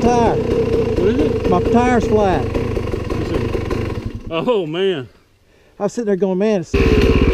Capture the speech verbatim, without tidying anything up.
tire. What is it? My tire's flat. Oh, man. I was sitting there going, man. It's